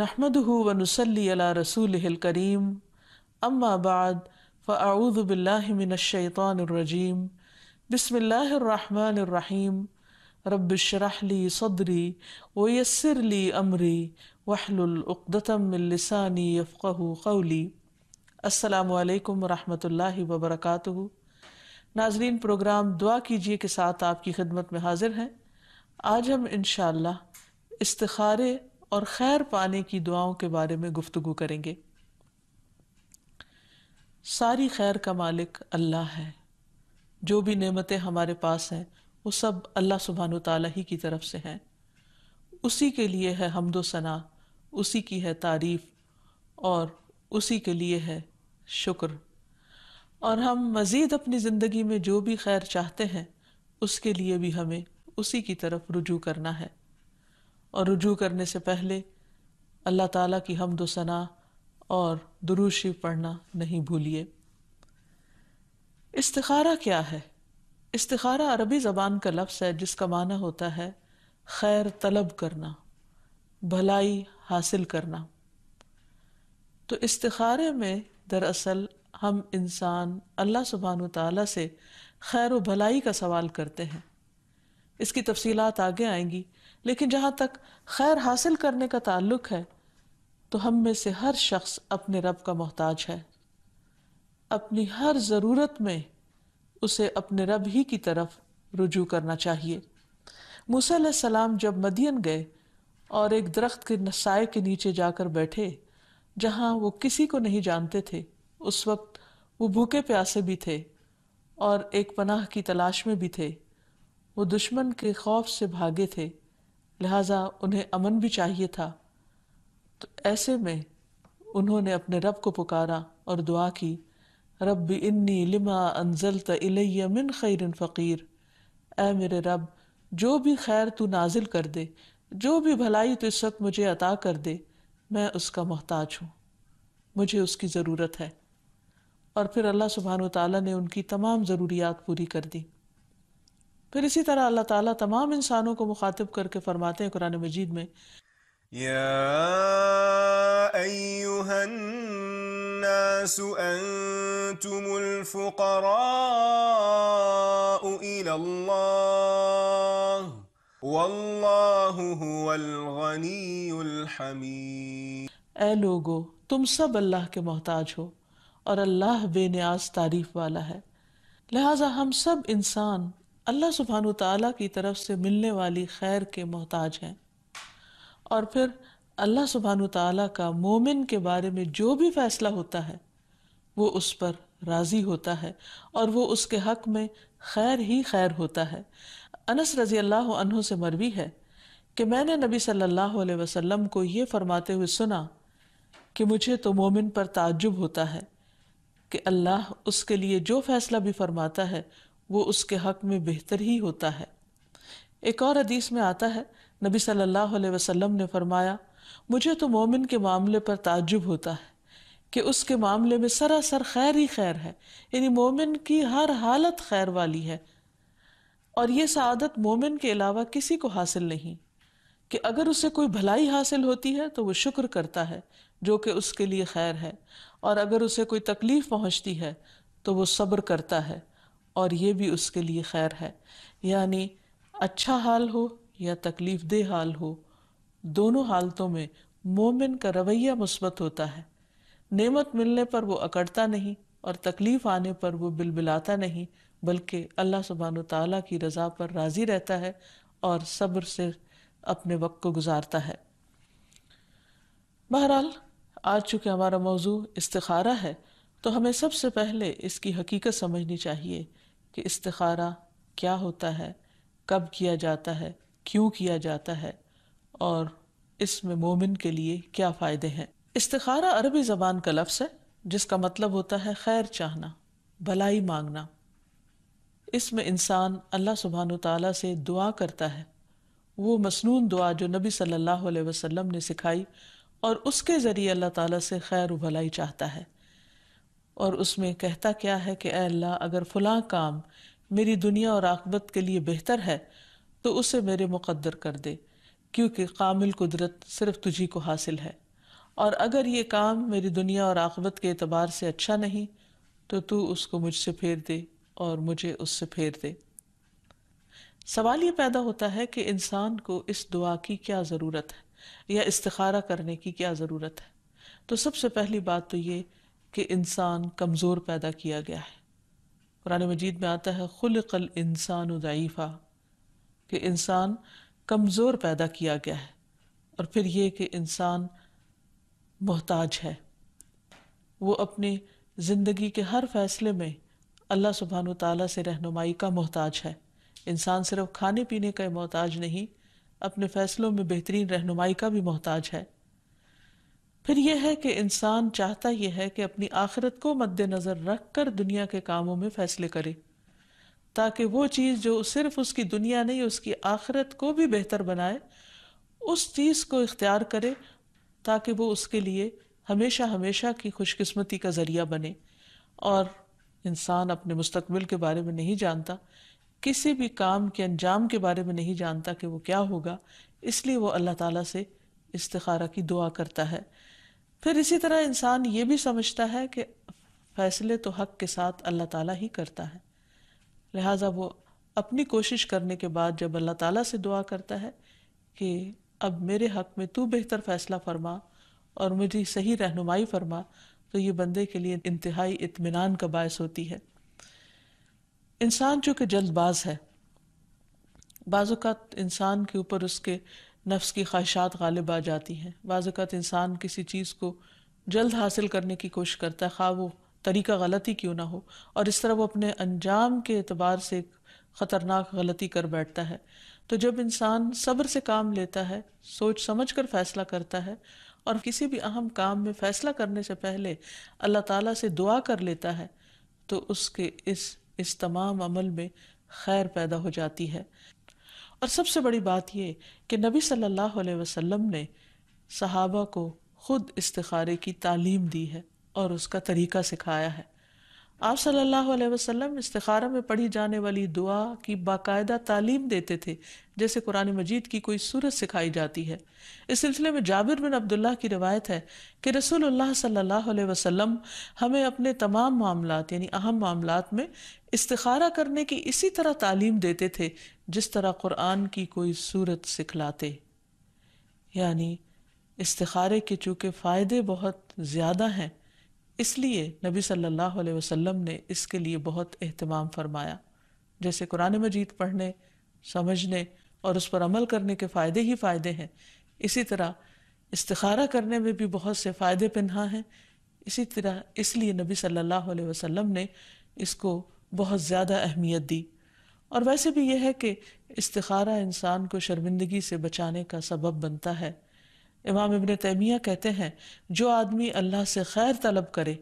نحمده ونصلي على رسوله الكريم أما بعد فأعوذ بالله من الشيطان الرجيم بسم الله الرحمن الرحيم رب اشرح لي صدري ويسر لي أمري واحلل عقدة من لساني يفقه قولي السلام علیکم ورحمۃ اللہ وبرکاتہ. ناظرین پروگرام دعا کیجئے کے ساتھ آپ کی خدمت میں حاضر ہیں. آج ہم انشاءاللہ استخارے اور خیر پانے کی دعاؤں کے بارے میں گفتگو کریں گے. ساری خیر کا مالک اللہ ہے. جو بھی نعمتیں ہمارے پاس ہیں وہ سب اللہ سبحانہ وتعالیٰ ہی کی طرف سے ہیں. اسی کے لیے ہے حمد و ثنا، اسی کی ہے تعریف اور اسی کے لیے ہے شکر. اور ہم مزید اپنی زندگی میں جو بھی خیر چاہتے ہیں اس کے لیے بھی ہمیں اسی کی طرف رجوع کرنا ہے. اور رجوع کرنے سے پہلے اللہ تعالیٰ کی حمد و ثنا اور درود شریف پڑھنا نہیں بھولیے. استخارہ کیا ہے؟ استخارہ عربی زبان کا لفظ ہے جس کا معنی ہوتا ہے خیر طلب کرنا، بھلائی حاصل کرنا. تو استخارے میں دراصل ہم انسان اللہ سبحانہ وتعالیٰ سے خیر و بھلائی کا سوال کرتے ہیں. اس کی تفصیلات آگے آئیں گی، لیکن جہاں تک خیر حاصل کرنے کا تعلق ہے تو ہم میں سے ہر شخص اپنے رب کا محتاج ہے. اپنی ہر ضرورت میں اسے اپنے رب ہی کی طرف رجوع کرنا چاہیے. موسیٰ علیہ السلام جب مدین گئے اور ایک درخت کے سائے کے نیچے جا کر بیٹھے جہاں وہ کسی کو نہیں جانتے تھے، اس وقت وہ بھوکے پیاسے بھی تھے اور ایک پناہ کی تلاش میں بھی تھے. وہ دشمن کے خوف سے بھاگے تھے، لہٰذا انہیں امن بھی چاہیے تھا. تو ایسے میں انہوں نے اپنے رب کو پکارا اور دعا کی، رب انی لما انزلت الی من خیر فقیر. اے میرے رب، جو بھی خیر تو نازل کر دے، جو بھی بھلائی تو اس وقت مجھے عطا کر دے، میں اس کا محتاج ہوں، مجھے اس کی ضرورت ہے. اور پھر اللہ سبحانہ وتعالیٰ نے ان کی تمام ضروریات پوری کر دی. پھر اسی طرح اللہ تعالیٰ تمام انسانوں کو مخاطب کر کے فرماتے ہیں قرآن مجید میں، یا ایہا الناس انتم الفقراء الی اللہ واللہ هو الغنی الحمید. اے لوگو، تم سب اللہ کے محتاج ہو اور اللہ بے نیاز تعریف والا ہے. لہٰذا ہم سب انسان اللہ سبحانہ وتعالیٰ کی طرف سے ملنے والی خیر کے محتاج ہیں. اور پھر اللہ سبحانہ وتعالیٰ کا مومن کے بارے میں جو بھی فیصلہ ہوتا ہے وہ اس پر راضی ہوتا ہے اور وہ اس کے حق میں خیر ہی خیر ہوتا ہے. انس رضی اللہ عنہ سے مروی ہے کہ میں نے نبی صلی اللہ علیہ وسلم کو یہ فرماتے ہوئے سنا کہ مجھے تو مومن پر تعجب ہوتا ہے کہ اللہ اس کے لیے جو فیصلہ بھی فرماتا ہے وہ اس کے حق میں بہتر ہی ہوتا ہے. ایک اور حدیث میں آتا ہے نبی صلی اللہ علیہ وسلم نے فرمایا، مجھے تو مومن کے معاملے پر تعجب ہوتا ہے کہ اس کے معاملے میں سراسر خیر ہی خیر ہے، یعنی مومن کی ہر حالت خیر والی ہے. اور یہ سعادت مومن کے علاوہ کسی کو حاصل نہیں کہ اگر اسے کوئی بھلائی حاصل ہوتی ہے تو وہ شکر کرتا ہے جو کہ اس کے لیے خیر ہے، اور اگر اسے کوئی تکلیف پہنچتی ہے تو وہ صبر کرتا ہے اور یہ بھی اس کے لیے خیر ہے. یعنی اچھا حال ہو یا تکلیف دہ حال ہو، دونوں حالتوں میں مومن کا رویہ مثبت ہوتا ہے. نعمت ملنے پر وہ اکڑتا نہیں اور تکلیف آنے پر وہ بلبلاتا نہیں، بلکہ اللہ سبحانہ وتعالیٰ کی رضا پر راضی رہتا ہے اور صبر سے اپنے وقت کو گزارتا ہے. بہرحال آج چونکہ ہمارا موضوع استخارہ ہے تو ہمیں سب سے پہلے اس کی حقیقت سمجھنی چاہیے کہ استخارہ کیا ہوتا ہے، کب کیا جاتا ہے، کیوں کیا جاتا ہے، اور اس میں مومن کے لیے کیا فائدے ہیں. استخارہ عربی زبان کا لفظ ہے جس کا مطلب ہوتا ہے خیر چاہنا، بھلائی مانگنا. اس میں انسان اللہ سبحانہ وتعالیٰ سے دعا کرتا ہے، وہ مسنون دعا جو نبی صلی اللہ علیہ وسلم نے سکھائی، اور اس کے ذریعے اللہ تعالیٰ سے خیر و بھلائی چاہتا ہے. اور اس میں کہتا کیا ہے کہ اے اللہ، اگر فلاں کام میری دنیا اور آخرت کے لیے بہتر ہے تو اسے میرے مقدر کر دے، کیونکہ کامل قدرت صرف تجھی کو حاصل ہے، اور اگر یہ کام میری دنیا اور عاقبت کے اعتبار سے اچھا نہیں تو تو اس کو مجھ سے پھیر دے اور مجھے اس سے پھیر دے۔ سوال یہ پیدا ہوتا ہے کہ انسان کو اس دعا کی کیا ضرورت ہے یا استخارہ کرنے کی کیا ضرورت ہے؟ تو سب سے پہلی بات تو یہ کہ انسان کمزور پیدا کیا گیا ہے۔ قرآن مجید میں آتا ہے خلق الانسان ضعیفا، کہ انسان کمزور پیدا کیا گیا ہے، اور پھر یہ کہ انسان محتاج ہے۔ وہ اپنی زندگی کے ہر فیصلے میں اللہ سبحانہ وتعالیٰ سے رہنمائی کا محتاج ہے۔ انسان صرف کھانے پینے کا محتاج نہیں، اپنے فیصلوں میں بہترین رہنمائی کا بھی محتاج ہے۔ پھر یہ ہے کہ انسان چاہتا یہ ہے کہ اپنی آخرت کو مد نظر رکھ کر دنیا کے کاموں میں فیصلے کرے، تاکہ وہ چیز جو صرف اس کی دنیا نہیں اس کی آخرت کو بھی بہتر بنائے، اس چیز کو اختیار کرے تاکہ وہ اس کے لیے ہمیشہ ہمیشہ کی خوش قسمتی کا ذریعہ بنے۔ اور انسان اپنے مستقبل کے بارے میں نہیں جانتا، کسی بھی کام کے انجام کے بارے میں نہیں جانتا کہ وہ کیا ہوگا، اس لیے وہ اللہ تعالیٰ سے استخارہ کی دعا کرتا ہے۔ پھر اسی طرح انسان یہ بھی سمجھتا ہے کہ فیصلے تو حق کے ساتھ اللہ تعالیٰ ہی کرتا ہے، لہٰذا وہ اپنی کوشش کرنے کے بعد جب اللہ تعالیٰ سے دعا کرتا ہے کہ اب میرے حق میں تو بہتر فیصلہ فرما اور مجھے صحیح رہنمائی فرما، تو یہ بندے کے لیے انتہائی اطمینان کا باعث ہوتی ہے۔ انسان چونکہ جلد باز ہے، بعض اوقات انسان کے اوپر اس کے نفس کی خواہشات غالب آ جاتی ہیں، بعض اوقات انسان کسی چیز کو جلد حاصل کرنے کی کوشش کرتا ہے، خواہ وہ طریقہ غلطی کیوں نہ ہو، اور اس طرح وہ اپنے انجام کے اعتبار سے ایک خطرناک غلطی کر بیٹھتا ہے۔ تو جب انسان صبر سے کام لیتا ہے، سوچ سمجھ کر فیصلہ کرتا ہے، اور کسی بھی اہم کام میں فیصلہ کرنے سے پہلے اللہ تعالیٰ سے دعا کر لیتا ہے، تو اس کے اس تمام عمل میں خیر پیدا ہو جاتی ہے۔ اور سب سے بڑی بات یہ کہ نبی صلی اللہ علیہ وسلم نے صحابہ کو خود استخارے کی تعلیم دی ہے اور اس کا طریقہ سکھایا ہے۔ آپ صلی اللہ علیہ وسلم استخارہ میں پڑھی جانے والی دعا کی باقاعدہ تعلیم دیتے تھے، جیسے قرآن مجید کی کوئی سورت سکھائی جاتی ہے۔ اس سلسلے میں جابر بن عبداللہ کی روایت ہے کہ رسول اللہ صلی اللہ علیہ وسلم ہمیں اپنے تمام معاملات یعنی اہم معاملات میں استخارہ کرنے کی اسی طرح تعلیم دیتے تھے جس طرح قرآن کی کوئی سورت سکھلاتے۔ یعنی استخارے کے چونکہ فائدے بہت زیادہ ہیں، اس لیے نبی صلی اللہ علیہ وسلم نے اس کے لیے بہت اہتمام فرمایا، جیسے قرآن مجید پڑھنے، سمجھنے اور اس پر عمل کرنے کے فائدے ہی فائدے ہیں، اسی طرح استخارہ کرنے میں بھی بہت سے فائدے پنہاں ہیں۔ اسی طرح اس لیے نبی صلی اللہ علیہ وسلم نے اس کو بہت زیادہ اہمیت دی۔ اور ویسے بھی یہ ہے کہ استخارہ انسان کو شرمندگی سے بچانے کا سبب بنتا ہے۔ امام ابن تیمیہ کہتے ہیں جو آدمی اللہ سے خیر طلب کرے،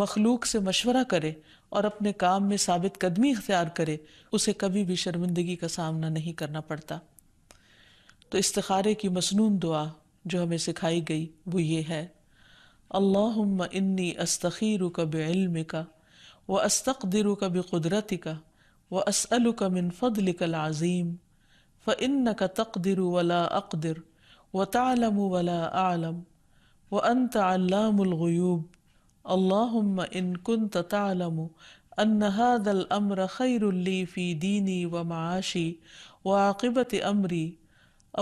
مخلوق سے مشورہ کرے اور اپنے کام میں ثابت قدمی اختیار کرے، اسے کبھی بھی شرمندگی کا سامنا نہیں کرنا پڑتا۔ تو استخارے کی مسنون دعا جو ہمیں سکھائی گئی وہ یہ ہے، اللہم انی استخیرک بعلمک واستقدرک بقدرتک واسألک من فضلک العظیم فإنک تقدر ولا اقدر وَتَعْلَمُ وَلَا أَعْلَمُ وَأَنْتَ عَلَّامُ الْغُيُوبِ اللَّهُمَّ إِن كُنْتَ تَعْلَمُ أَنَّ هَذَا الْأَمْرَ خَيْرٌ لِي فِي دِينِي وَمَعَاشِي وَعَاقِبَةِ أَمْرِي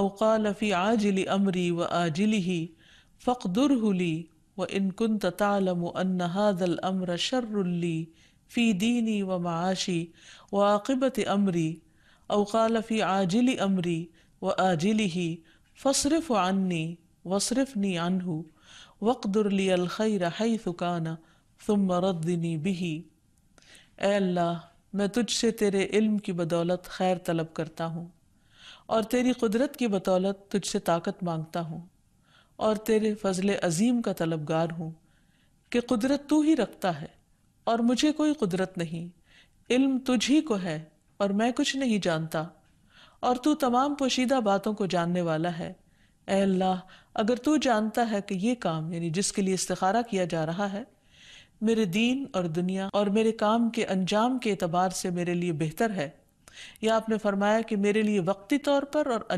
أَوْ قَالَ فِي عَاجِلِ أَمْرِي وَآجِلِهِ فَاقْدُرْهُ لِي وَإِن كُنْتَ تَعْلَمُ أَنَّ هَذَا الْأَمْرَ شَرٌ لِي فِي دِينِي وَمَعَاشِي وَعَاقِبَةِ أَمْرِي أَوْ قَالَ فِي عَاجِلِ أَمْرِي وَآجِلِهِ فَاصْرِفْ عَنِّي وَاصْرِفْنِي عَنْهُ وَاقْدُرْ لِيَ الْخَيْرَ حَيْثُ كَانَ ثُمَّ رَدِّنِي بِهِ۔ اے اللہ، میں تجھ سے تیرے علم کی بدولت خیر طلب کرتا ہوں، اور تیری قدرت کی بدولت تجھ سے طاقت مانگتا ہوں، اور تیرے فضل عظیم کا طلبگار ہوں کہ قدرت تو ہی رکھتا ہے اور مجھے کوئی قدرت نہیں، علم تجھ ہی کو ہے اور میں کچھ نہیں جانتا، اور تو تمام پوشیدہ باتوں کو جاننے والا ہے۔ اے اللہ، اگر تو جانتا ہے کہ یہ کام یعنی جس کے لیے استخارہ کیا جا رہا ہے میرے دین اور دنیا اور میرے کام کے انجام کے اعتبار سے میرے لیے بہتر ہے، یا آپ نے فرمایا کہ میرے لیے وقتی طور پر اور